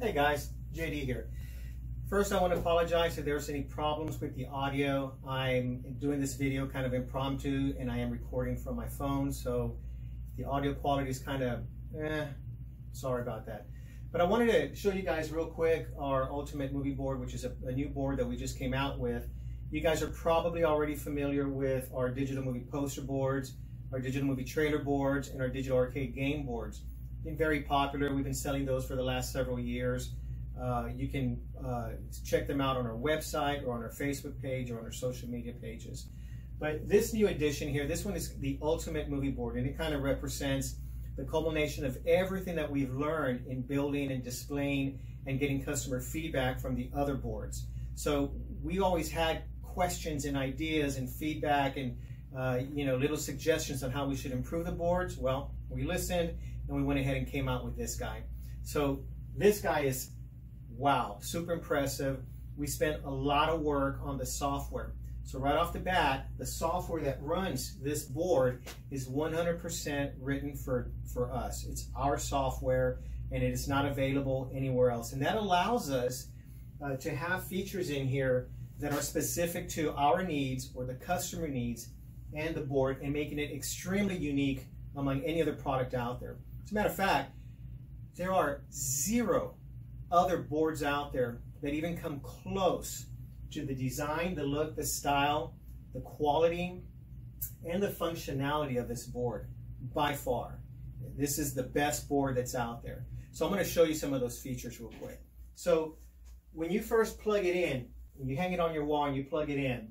Hey guys, JD here. First, I want to apologize if there's any problems with the audio. I'm doing this video kind of impromptu and I am recording from my phone, so the audio quality is kind of, sorry about that. But I wanted to show you guys real quick our Ultimate Movie Board, which is a new board that we just came out with. You guys are probably already familiar with our digital movie poster boards, our digital movie trailer boards, and our digital arcade game boards. Been very popular. We've been selling those for the last several years. You can check them out on our website or on our Facebook page or on our social media pages. But this new edition here, this one is the Ultimate Movie Board, and it kind of represents the culmination of everything that we've learned in building and displaying and getting customer feedback from the other boards. So we always had questions and ideas and feedback and little suggestions on how we should improve the boards. Well, we listened and we went ahead and came out with this guy. So this guy is, wow, super impressive. We spent a lot of work on the software. So right off the bat, the software that runs this board is 100% written for us. It's our software and it is not available anywhere else. And that allows us to have features in here that are specific to our needs or the customer needs and the board, and making it extremely unique among any other product out there. As a matter of fact, there are zero other boards out there that even come close to the design, the look, the style, the quality, and the functionality of this board, by far. This is the best board that's out there. So I'm gonna show you some of those features real quick. So when you first plug it in, you hang it on your wall and you plug it in,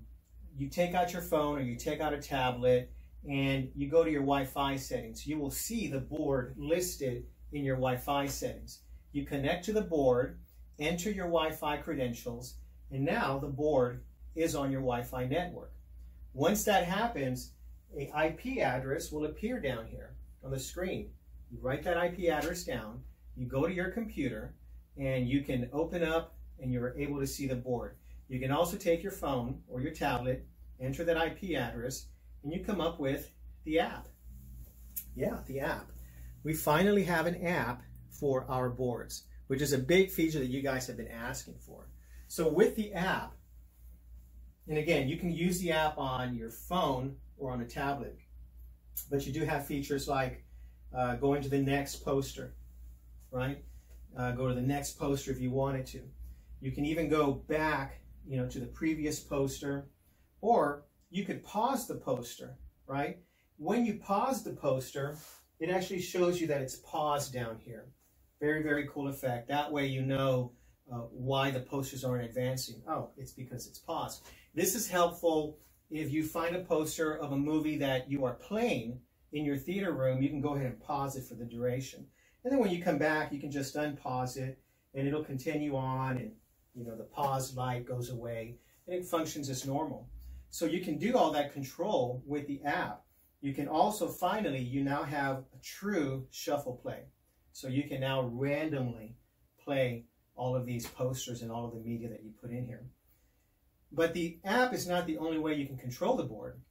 you take out your phone or you take out a tablet and you go to your Wi-Fi settings. You will see the board listed in your Wi-Fi settings. You connect to the board, enter your Wi-Fi credentials, and now the board is on your Wi-Fi network. Once that happens, an IP address will appear down here on the screen. You write that IP address down, you go to your computer, and you can open up and you're able to see the board. You can also take your phone or your tablet, enter that IP address, and you come up with the app. Yeah, the app. We finally have an app for our boards, which is a big feature that you guys have been asking for. So with the app, and again, you can use the app on your phone or on a tablet, but you do have features like going to the next poster, right? Go to the next poster if you wanted to. You can even go back, to the previous poster, or you could pause the poster, right? When you pause the poster, it actually shows you that it's paused down here. Very, very cool effect. That way you know why the posters aren't advancing. Oh, it's because it's paused. This is helpful if you find a poster of a movie that you are playing in your theater room. You can go ahead and pause it for the duration. And then when you come back, you can just unpause it and it'll continue on, and the pause light goes away and it functions as normal. So you can do all that control with the app. You can also finally, you now have a true shuffle play. So you can now randomly play all of these posters and all of the media that you put in here. But the app is not the only way you can control the board.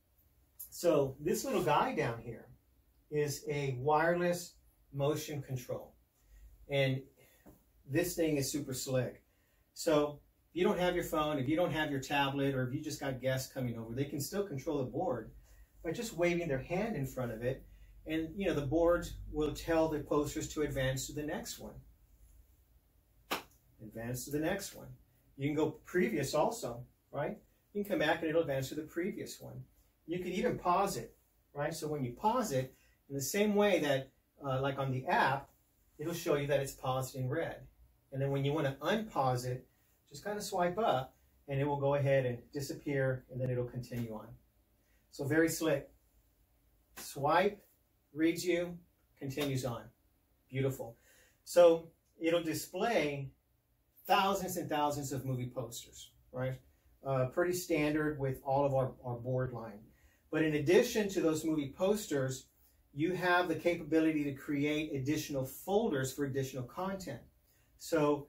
So this little guy down here is a wireless motion control. And this thing is super slick. So if you don't have your phone, if you don't have your tablet, or if you just got guests coming over, they can still control the board by just waving their hand in front of it. And the board will tell the posters to advance to the next one. Advance to the next one. You can go previous also, right? You can come back and it'll advance to the previous one. You could even pause it, right? So when you pause it, in the same way that, like on the app, it'll show you that it's paused in red. And then when you want to unpause it, just kind of swipe up and it will go ahead and disappear, and then it'll continue on. So very slick. Swipe, reads you, continues on. Beautiful. So it'll display thousands and thousands of movie posters, right? Pretty standard with all of our board line. But in addition to those movie posters, you have the capability to create additional folders for additional content. So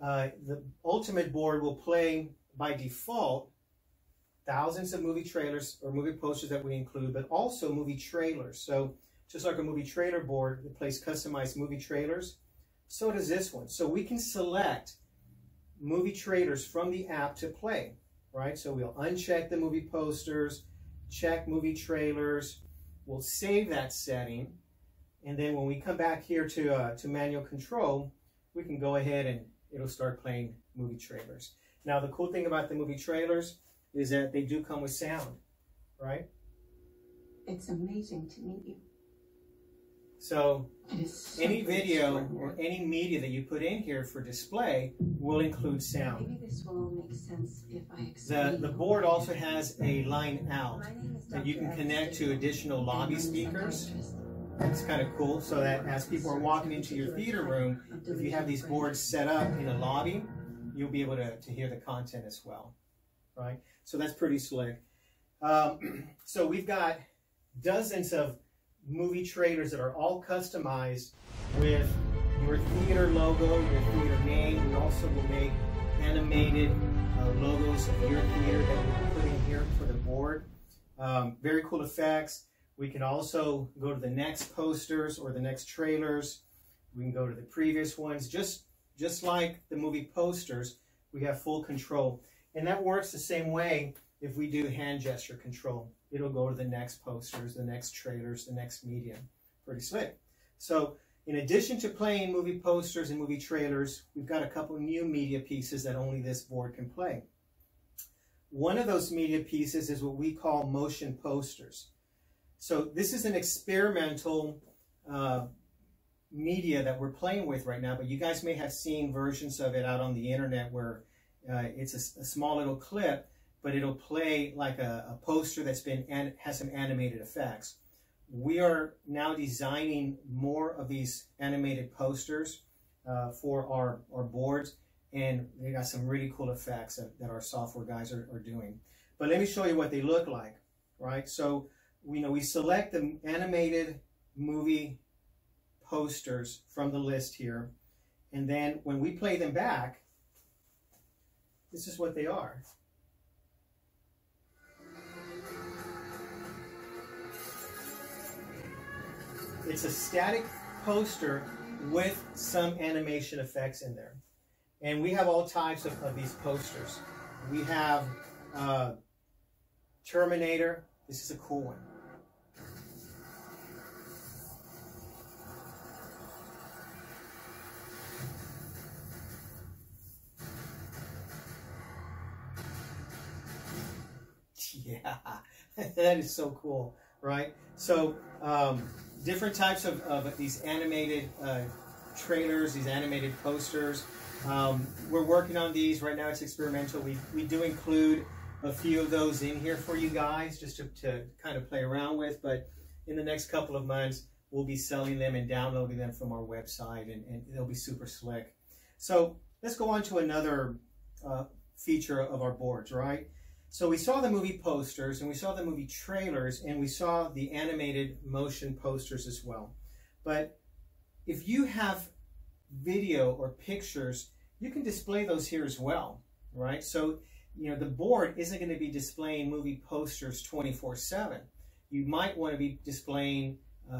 the Ultimate Board will play by default thousands of movie trailers or movie posters that we include, but also movie trailers. So just like a movie trailer board that plays customized movie trailers, So does this one. So we can select movie trailers from the app to play, right? So we'll uncheck the movie posters, check movie trailers. We'll save that setting. And then when we come back here to manual control, we can go ahead and it'll start playing movie trailers. Now, the cool thing about the movie trailers is that they do come with sound, right? It's amazing to meet you. So any video or any media that you put in here for display will include sound. Maybe this will make sense if I explain. The board also has a line out that you can connect to additional lobby speakers. It's kind of cool, so that as people are walking into your theater room, if you have these boards set up in a lobby, you'll be able to hear the content as well, right? So that's pretty slick. So we've got dozens of movie trailers that are all customized with your theater logo, your theater name. We also will make animated logos of your theater that we'll put in here for the board. Very cool effects. We can also go to the next posters or the next trailers. We can go to the previous ones. Just like the movie posters, we have full control. And that works the same way if we do hand gesture control. It'll go to the next posters, the next trailers, the next medium. Pretty slick. So in addition to playing movie posters and movie trailers, we've got a couple new media pieces that only this board can play. One of those media pieces is what we call motion posters. So this is an experimental media that we're playing with right now, but you guys may have seen versions of it out on the internet where it's a small little clip, but it'll play like a poster that's been and has some animated effects. We are now designing more of these animated posters for our boards, and they got some really cool effects that our software guys are doing. But let me show you what they look like, right? So we select the animated movie posters from the list here, and then when we play them back, this is what they are. It's a static poster with some animation effects in there. And we have all types of these posters. We have Terminator. This is a cool one. Yeah, that is so cool, right? So, different types of these animated trailers, these animated posters. We're working on these. Right now it's experimental. We do include a few of those in here for you guys just to kind of play around with. But in the next couple of months, we'll be selling them and downloading them from our website, and they'll be super slick. So let's go on to another feature of our boards, right? So we saw the movie posters, and we saw the movie trailers, and we saw the animated motion posters as well. But if you have video or pictures, you can display those here as well, right? So, the board isn't going to be displaying movie posters 24/7. You might want to be displaying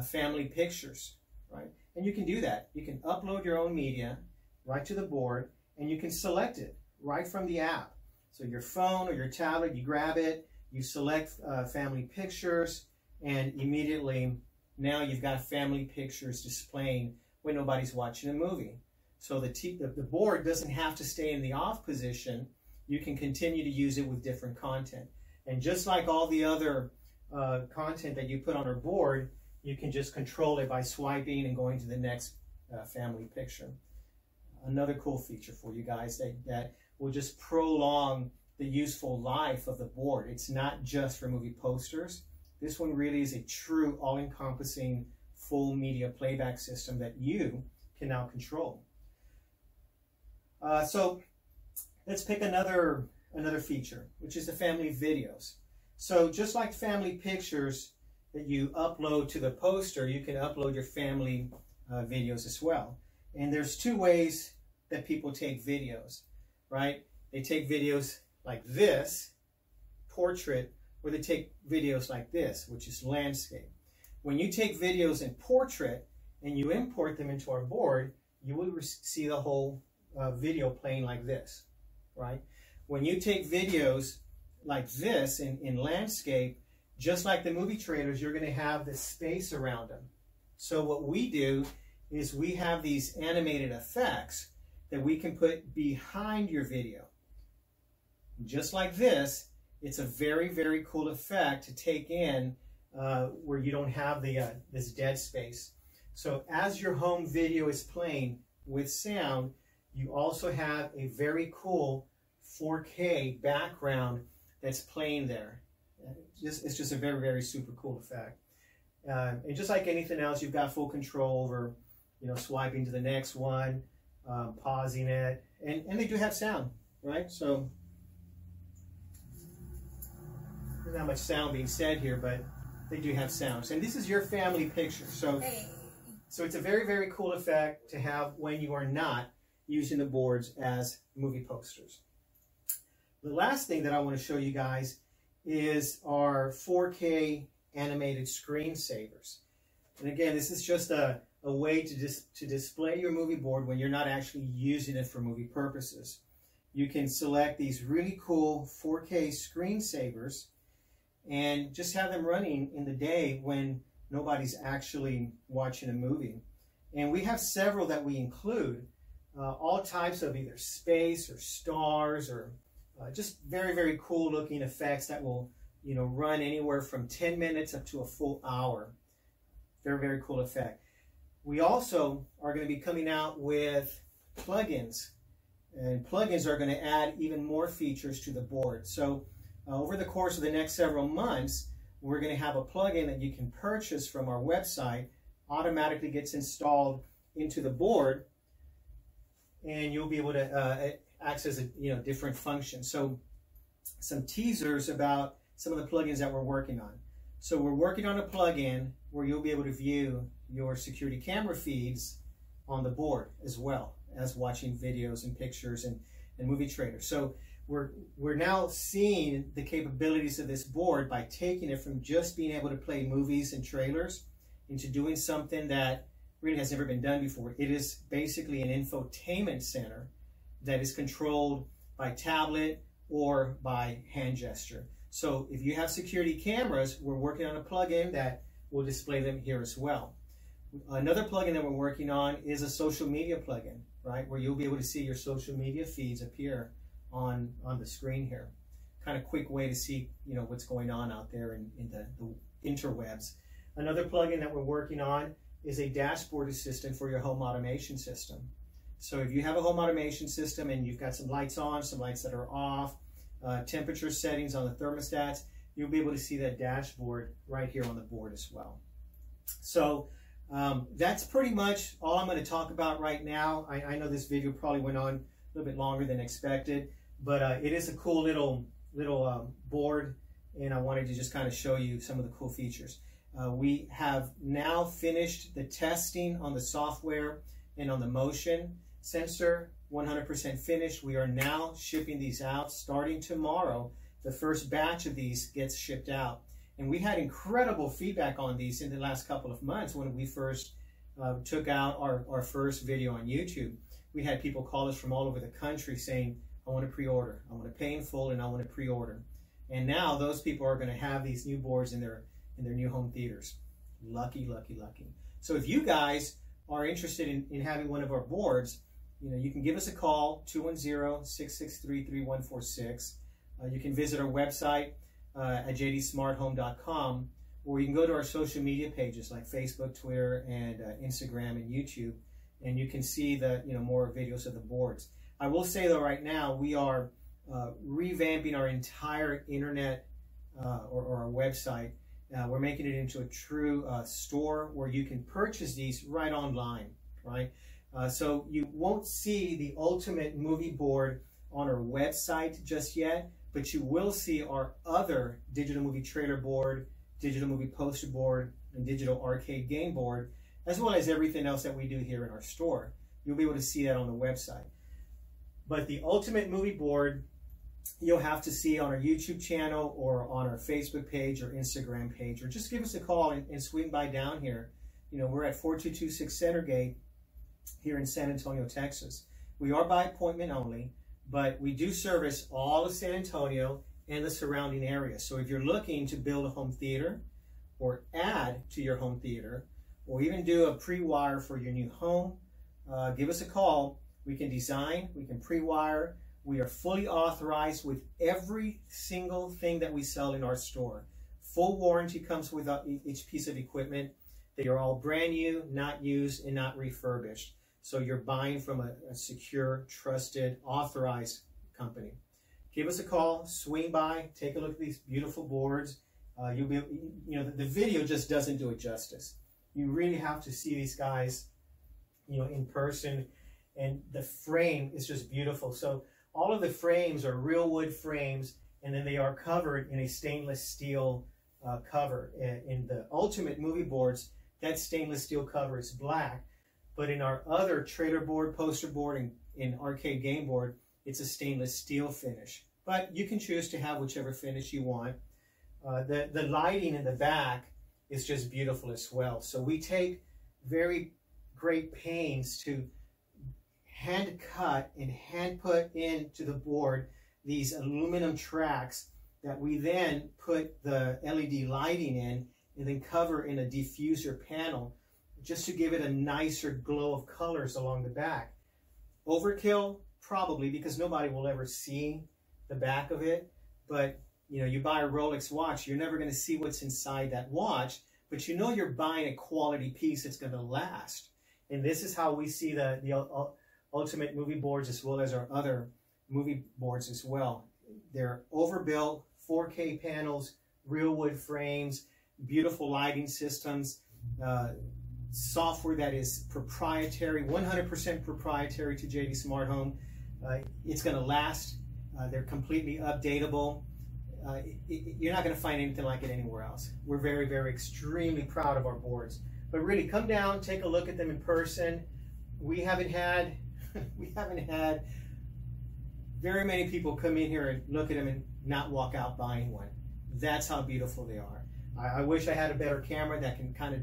family pictures, right? And you can do that. You can upload your own media right to the board, and you can select it right from the app. So your phone or your tablet, you grab it, you select family pictures, and immediately now you've got family pictures displaying when nobody's watching a movie. So the board doesn't have to stay in the off position. You can continue to use it with different content. And just like all the other content that you put on our board, you can just control it by swiping and going to the next family picture. Another cool feature for you guys that will just prolong the useful life of the board. It's not just for movie posters. This one really is a true all-encompassing full media playback system that you can now control. So let's pick another feature, which is the family videos. So just like family pictures that you upload to the poster, you can upload your family videos as well. And there's two ways that people take videos. Right? They take videos like this, portrait, or they take videos like this, which is landscape. When you take videos in portrait and you import them into our board, you will see the whole video playing like this, right? When you take videos like this in landscape, just like the movie trailers, you're going to have this space around them. So what we do is we have these animated effects that we can put behind your video. Just like this, it's a very, very cool effect to take in where you don't have the this dead space. So as your home video is playing with sound, you also have a very cool 4K background that's playing there. It's just a very, very super cool effect. And just like anything else, you've got full control over, you know, swiping to the next one, pausing it, and they do have sound, right? So there's not much sound being said here, but they do have sounds. And this is your family picture. So, so it's a very, very cool effect to have when you are not using the boards as movie posters. The last thing that I want to show you guys is our 4K animated screensavers. And again, this is just a way to display your movie board when you're not actually using it for movie purposes. You can select these really cool 4K screensavers and just have them running in the day when nobody's actually watching a movie. And we have several that we include, all types of either space or stars or just very, very cool looking effects that will, you know, run anywhere from 10 minutes up to a full hour. Very, very cool effect. We also are going to be coming out with plugins, and plugins are going to add even more features to the board. So over the course of the next several months, we're going to have a plugin that you can purchase from our website, automatically gets installed into the board, and you'll be able to access, you know, different functions. So some teasers about some of the plugins that we're working on. So we're working on a plugin where you'll be able to view your security camera feeds on the board as well as watching videos and pictures and movie trailers. So we're now seeing the capabilities of this board by taking it from just being able to play movies and trailers into doing something that really has never been done before. It is basically an infotainment center that is controlled by tablet or by hand gesture. So if you have security cameras, we're working on a plugin that will display them here as well. Another plugin that we're working on is a social media plugin, right? Where you'll be able to see your social media feeds appear on the screen here. Kind of quick way to see, you know, what's going on out there in the interwebs. Another plugin that we're working on is a dashboard assistant for your home automation system. So if you have a home automation system and you've got some lights on, some lights that are off, temperature settings on the thermostats, you'll be able to see that dashboard right here on the board as well. So that's pretty much all I'm going to talk about right now. I know this video probably went on a little bit longer than expected, but it is a cool little board, and I wanted to just kind of show you some of the cool features. We have now finished the testing on the software and on the motion sensor, 100% finished. We are now shipping these out starting tomorrow. The first batch of these gets shipped out. And we had incredible feedback on these in the last couple of months when we first took out our first video on YouTube. We had people call us from all over the country saying, I want to pre-order. I want to pay in full and I want to pre-order. And now those people are going to have these new boards in their new home theaters. Lucky, lucky, lucky. So if you guys are interested in having one of our boards, you know, you can give us a call, 210-663-3146. You can visit our website at jdsmarthome.com, or you can go to our social media pages like Facebook, Twitter, and Instagram and YouTube, and you can see the, you know, more videos of the boards. I will say though, right now we are revamping our entire internet or our website. We're making it into a true store where you can purchase these right online, right? So you won't see the Ultimate Movie Board on our website just yet, but you will see our other digital movie trailer board, digital movie poster board, and digital arcade game board, as well as everything else that we do here in our store. You'll be able to see that on the website. But the Ultimate Movie Board, you'll have to see on our YouTube channel or on our Facebook page or Instagram page, or just give us a call and swing by down here. You know, we're at 422 6 Centergate here in San Antonio, Texas. We are by appointment only, but we do service all of San Antonio and the surrounding area. So if you're looking to build a home theater or add to your home theater, or even do a pre-wire for your new home, give us a call. We can design, we can pre-wire. We are fully authorized with every single thing that we sell in our store. Full warranty comes with each piece of equipment. They are all brand new, not used, and not refurbished. So you're buying from a secure, trusted, authorized company. Give us a call, swing by, take a look at these beautiful boards. You'll be, the video just doesn't do it justice. You really have to see these guys, in person, and the frame is just beautiful. So all of the frames are real wood frames, and then they are covered in a stainless steel cover. In the Ultimate Movie Boards, that stainless steel cover is black, but in our other trailer board, poster board, and in arcade game board, it's a stainless steel finish. But you can choose to have whichever finish you want. The lighting in the back is just beautiful as well. So we take very great pains to hand cut and hand put into the board these aluminum tracks that we then put the LED lighting in and then cover in a diffuser panel just to give it a nicer glow of colors along the back. Overkill, probably, because nobody will ever see the back of it, but you buy a Rolex watch, you're never going to see what's inside that watch, but you're buying a quality piece that's going to last. And this is how we see the Ultimate Movie Boards, as well as our other movie boards as well. They're overbuilt, 4K panels, real wood frames, beautiful lighting systems, software that is proprietary, 100% proprietary to JD Smart Home. It's going to last. They're completely updatable. You're not going to find anything like it anywhere else. We're very, very extremely proud of our boards. But really, come down, take a look at them in person. We haven't had very many people come in here and look at them and not walk out buying one. That's how beautiful they are. I wish I had a better camera that can kind of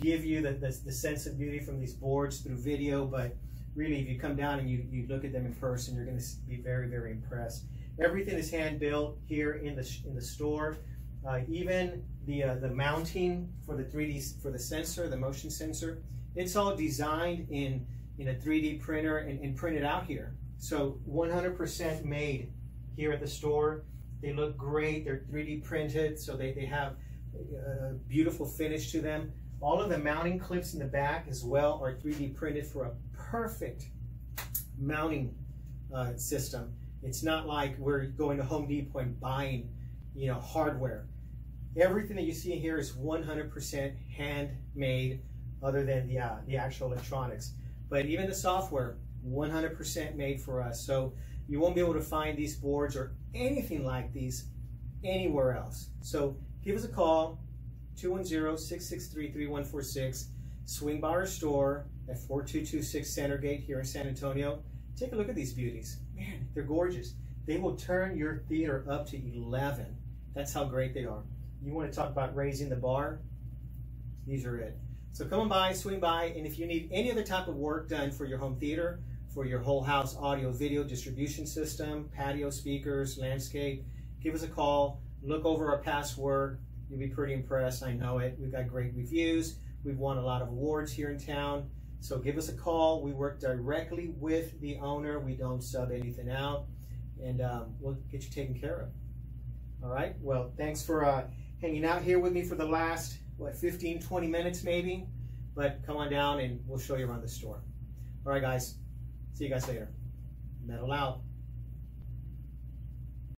give you the sense of beauty from these boards through video, but really, if you come down and you look at them in person, you're going to be very, very impressed. Everything is hand built here in the store. Even the mounting for the 3D for the sensor, the motion sensor, it's all designed in a 3D printer and printed out here. So 100% made here at the store. They look great. They're 3D printed, so they have a beautiful finish to them. All of the mounting clips in the back as well are 3D printed for a perfect mounting system. It's not like we're going to Home Depot and buying, hardware. Everything that you see here is 100% handmade, other than the actual electronics. But even the software, 100% made for us. So you won't be able to find these boards or anything like these anywhere else. So give us a call, 210-663-3146. Swing by our store at 4226 Center Gate here in San Antonio. Take a look at these beauties. Man, they're gorgeous. They will turn your theater up to 11. That's how great they are. You want to talk about raising the bar? These are it. So come on by, swing by, and if you need any other type of work done for your home theater, for your whole house audio video distribution system, patio speakers, landscape, give us a call, look over our past work. You'll be pretty impressed, I know it. We've got great reviews. We've won a lot of awards here in town. So give us a call. We work directly with the owner. We don't sub anything out, and we'll get you taken care of. All right, well, thanks for hanging out here with me for the last, 15-20 minutes maybe, but come on down and we'll show you around the store. All right, guys, see you guys later. Metal out.